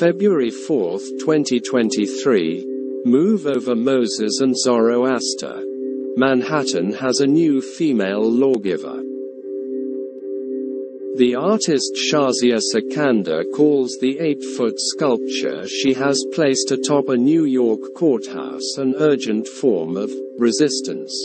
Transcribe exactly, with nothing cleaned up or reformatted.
February fourth, twenty twenty-three, Move Over Moses and Zoroaster. Manhattan has a new female lawgiver. The artist Shazia Sikander calls the eight-foot sculpture she has placed atop a New York courthouse an urgent form of resistance.